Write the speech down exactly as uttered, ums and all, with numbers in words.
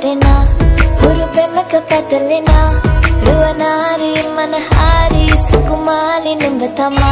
katena oru premakka katalena ruvanari manahari sukumali nimbatama.